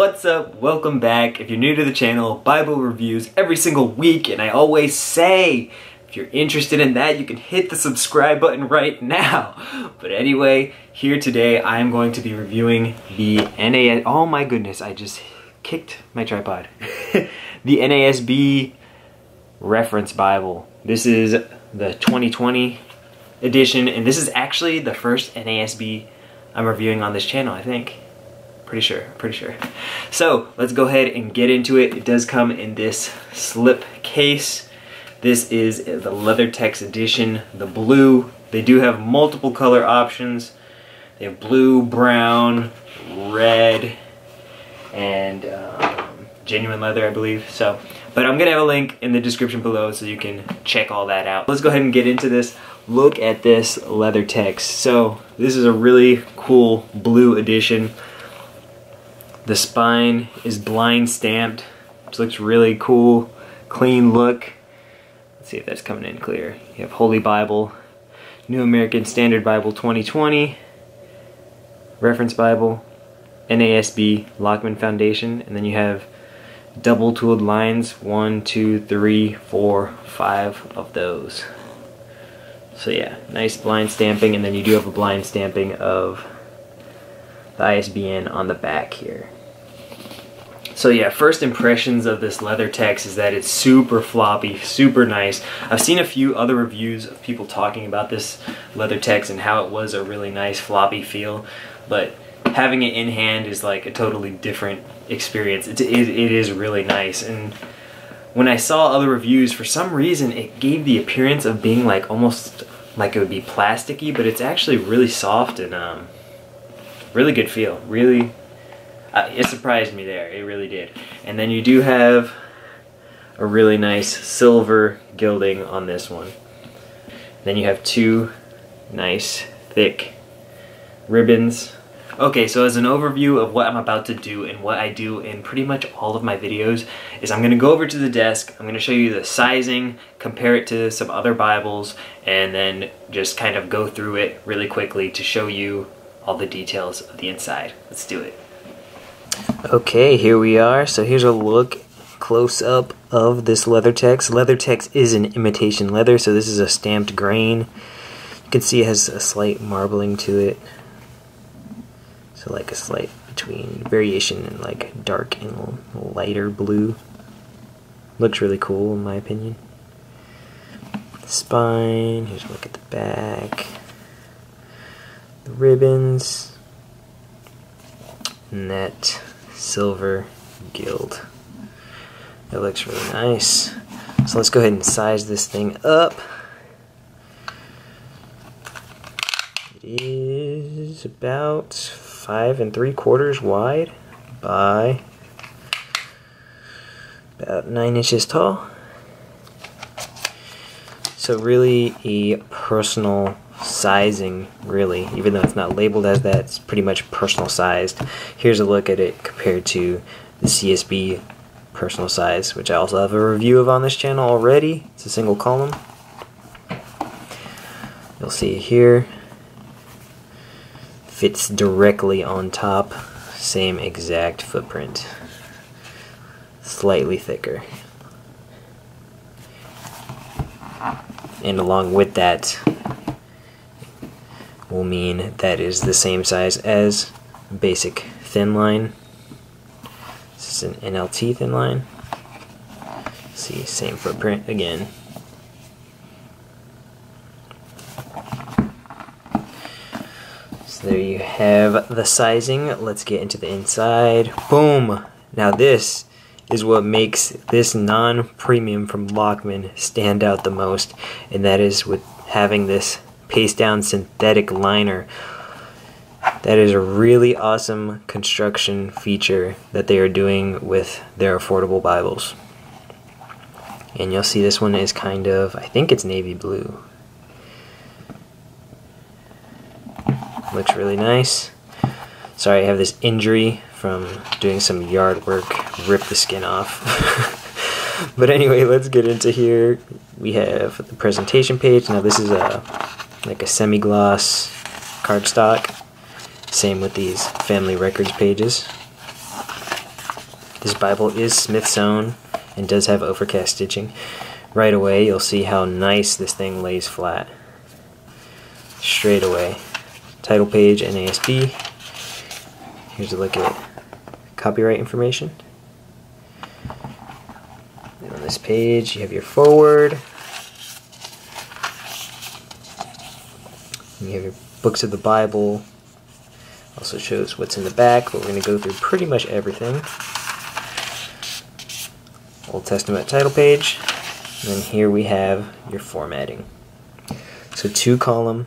What's up? Welcome back. If you're new to the channel, Bible reviews every single week, and I always say, if you're interested in that, you can hit the subscribe button right now. But anyway, here today, I am going to be reviewing the NASB. Oh my goodness, I just kicked my tripod. The NASB Reference Bible. This is the 2020 edition, and this is actually the first NASB I'm reviewing on this channel, I think. Pretty sure. So let's go ahead and get into it. It does come in this slip case. This is the Leathertex edition, the blue. They do have multiple color options. They have blue, brown, red, and genuine leather, I believe. So, but I'm gonna have a link in the description below so you can check all that out. Let's go ahead and get into this. Look at this Leathertex. So this is a really cool blue edition. The spine is blind stamped, which looks really cool, clean look. Let's see if that's coming in clear. You have Holy Bible, New American Standard Bible 2020, Reference Bible, NASB, Lockman Foundation, and then you have double tooled lines, 1, 2, 3, 4, 5 of those. So yeah, nice blind stamping, and then you do have a blind stamping of the ISBN on the back here. So yeah, first impressions of this Leathertex is that it's super floppy, super nice. I've seen a few other reviews of people talking about this Leathertex and how it was a really nice floppy feel, but having it in hand is like a totally different experience. It is really nice, and when I saw other reviews, for some reason it gave the appearance of being like almost like it would be plasticky, but it's actually really soft and really good feel. Really, it surprised me there. It really did. And then you do have a really nice silver gilding on this one. Then you have two nice thick ribbons. Okay, so as an overview of what I'm about to do and what I do in pretty much all of my videos is I'm gonna go over to the desk, I'm gonna show you the sizing, compare it to some other Bibles, and then just kind of go through it really quickly to show you all the details of the inside. Let's do it. Okay, here we are. So here's a look close up of this Leathertex. Leathertex is an imitation leather, so this is a stamped grain. You can see it has a slight marbling to it. So like a slight between variation in like dark and lighter blue. Looks really cool in my opinion. The spine, here's a look at the back. The ribbons and that silver gild. That looks really nice. So let's go ahead and size this thing up. It is about 5 3/4 wide by about 9 inches tall. So really a personal sizing, really, even though it's not labeled as that, it's pretty much personal sized. Here's a look at it compared to the CSB personal size, which I also have a review of on this channel already. It's a single column. You'll see it here. Fits directly on top, same exact footprint. Slightly thicker. And along with that will mean that is the same size as basic thin line. This is an NLT thin line. See, same footprint again. So there you have the sizing. Let's get into the inside. Boom! Now this is what makes this non-premium from Lockman stand out the most, and that is with having this paste down synthetic liner. That is a really awesome construction feature that they are doing with their affordable Bibles. And you'll see this one is kind of, I think it's navy blue. Looks really nice. Sorry, I have this injury from doing some yard work, rip the skin off. But anyway, let's get into here. We have the presentation page. Now this is a like a semi-gloss cardstock. Same with these family records pages. This Bible is Smythson and does have overcast stitching. Right away, you'll see how nice this thing lays flat. Straight away. Title page, NASB. Here's a look at copyright information. And on this page, you have your foreword. You have your books of the Bible. Also shows what's in the back, but we're going to go through pretty much everything. Old Testament title page. And then here we have your formatting. So two column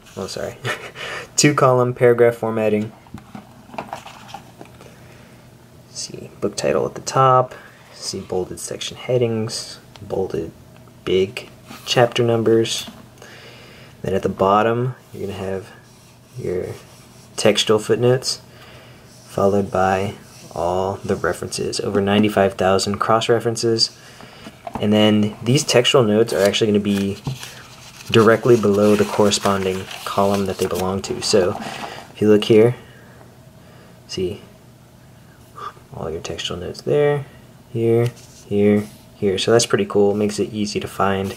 paragraph formatting. See book title at the top, see bolded section headings, bolded big chapter numbers. Then at the bottom, you're going to have your textual footnotes, followed by all the references, over 95,000 cross-references. And then these textual notes are actually going to be directly below the corresponding column that they belong to. So if you look here, see all your textual notes there, here, here, here. So that's pretty cool. It makes it easy to find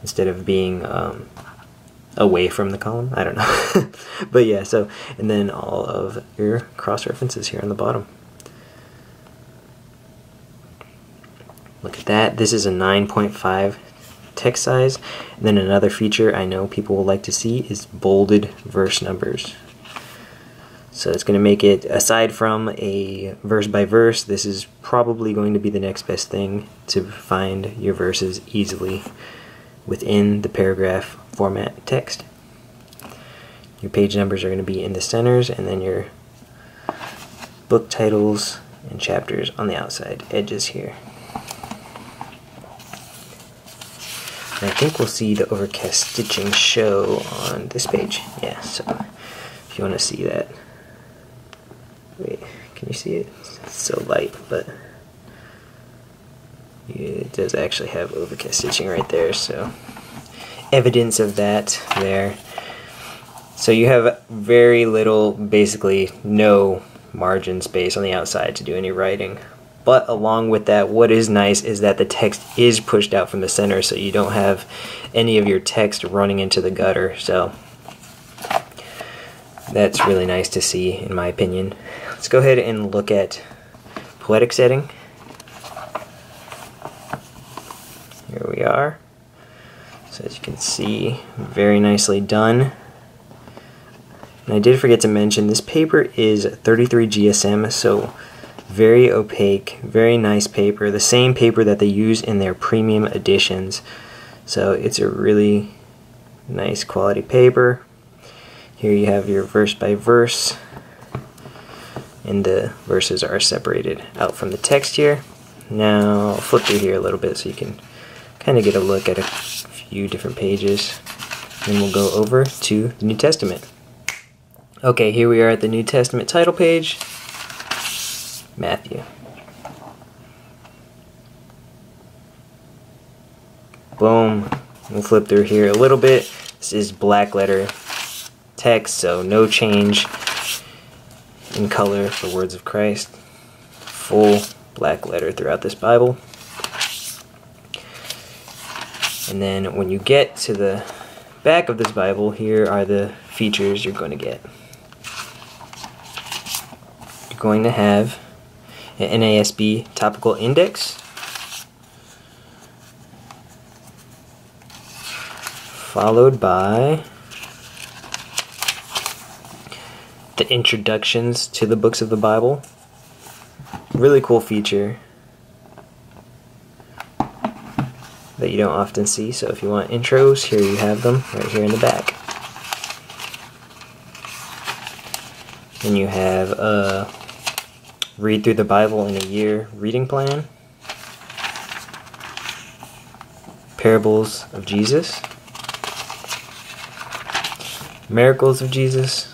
instead of being away from the column. I don't know. But yeah, so, and then all of your cross-references here on the bottom. Look at that. This is a 9.5 text size. And then another feature I know people will like to see is bolded verse numbers. So it's going to make it, aside from a verse by verse, this is probably going to be the next best thing to find your verses easily within the paragraph format text. Your page numbers are going to be in the centers, and then your book titles and chapters on the outside edges here. And I think we'll see the overcast stitching show on this page. Yeah, so if you want to see that. Wait, can you see it? It's so light, but it does actually have overcast stitching right there, so evidence of that there. So you have very little, basically no margin space on the outside to do any writing. But along with that, what is nice is that the text is pushed out from the center, so you don't have any of your text running into the gutter. So that's really nice to see, in my opinion. Let's go ahead and look at poetic setting. Here we are. So as you can see, very nicely done. And I did forget to mention, this paper is 33 GSM, so very opaque, very nice paper, the same paper that they use in their premium editions. So it's a really nice quality paper. Here you have your verse by verse, and the verses are separated out from the text here. Now I'll flip through here a little bit so you can kind of get a look at a few different pages. Then we'll go over to the New Testament. Okay, here we are at the New Testament title page. Matthew. Boom. We'll flip through here a little bit. This is black letter text, so no change in color for words of Christ. Full black letter throughout this Bible. And then when you get to the back of this Bible, here are the features you're going to get. You're going to have an NASB topical index, followed by the introductions to the books of the Bible. Really cool feature that you don't often see, so if you want intros, here you have them right here in the back. And you have a read through the Bible in a year reading plan, parables of Jesus, miracles of Jesus,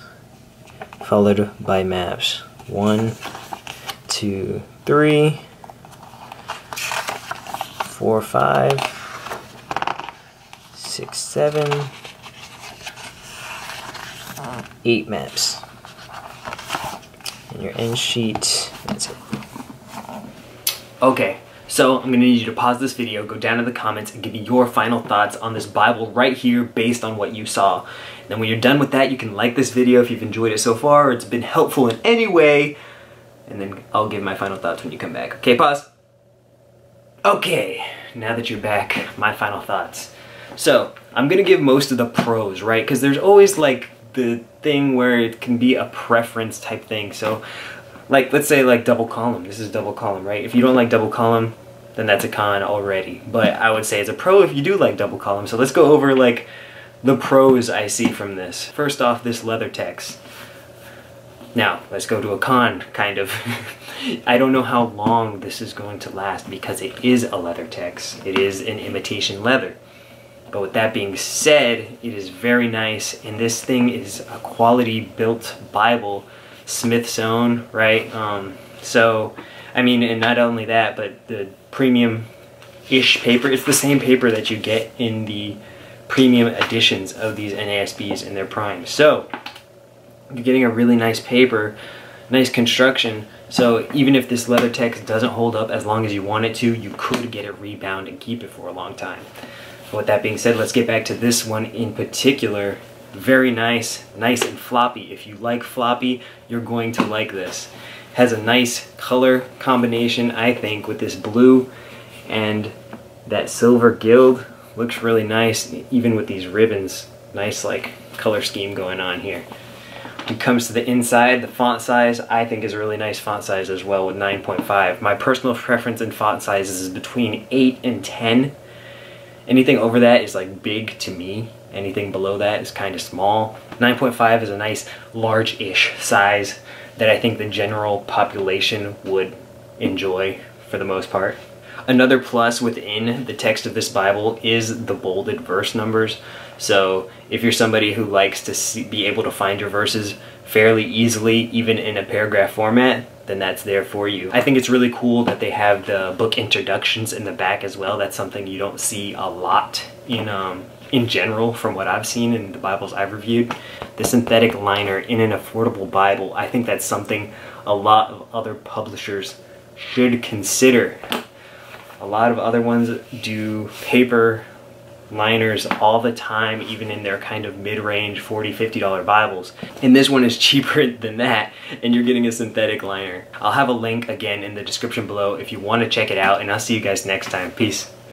followed by maps. 1, 2, 3, 4, 5, 6, 7, 8 maps. And your end sheet, that's it. Okay, so I'm gonna need you to pause this video, go down to the comments, and give me your final thoughts on this Bible right here based on what you saw. And then when you're done with that, you can like this video if you've enjoyed it so far, or it's been helpful in any way, and then I'll give my final thoughts when you come back. Okay, pause. Okay, now that you're back, my final thoughts. So, I'm gonna give most of the pros, right? Because there's always like the thing where it can be a preference type thing. So, like, let's say like double column. This is double column, right? If you don't like double column, then that's a con already. But I would say it's a pro if you do like double column. So let's go over like the pros I see from this. First off, this Leathertex. Now, let's go to a con, kind of. I don't know how long this is going to last because it is a Leathertex. It is an imitation leather. But with that being said, it is very nice, and this thing is a quality built Bible, Smythson, right? So, I mean, and not only that, but the premium-ish paper, it's the same paper that you get in the premium editions of these NASBs and their primes. So, you're getting a really nice paper, nice construction, so even if this Leathertex doesn't hold up as long as you want it to, you could get it rebound and keep it for a long time. But with that being said, let's get back to this one in particular. Very nice, nice and floppy. If you like floppy, you're going to like this. It has a nice color combination, I think, with this blue and that silver gild. Looks really nice, even with these ribbons. Nice, like, color scheme going on here. When it comes to the inside, the font size, I think is a really nice font size as well with 9.5. My personal preference in font sizes is between 8 and 10. Anything over that is like big to me. Anything below that is kind of small. 9.5 is a nice large-ish size that I think the general population would enjoy for the most part. Another plus within the text of this Bible is the bolded verse numbers. So if you're somebody who likes to be able to find your verses fairly easily, even in a paragraph format, then that's there for you. I think it's really cool that they have the book introductions in the back as well. That's something you don't see a lot in general from what I've seen in the Bibles I've reviewed. The synthetic liner in an affordable Bible, I think that's something a lot of other publishers should consider. A lot of other ones do paper liners all the time, even in their kind of mid-range $40-$50 Bibles, and this one is cheaper than that, and you're getting a synthetic liner. I'll have a link again in the description below if you want to check it out, and I'll see you guys next time. Peace.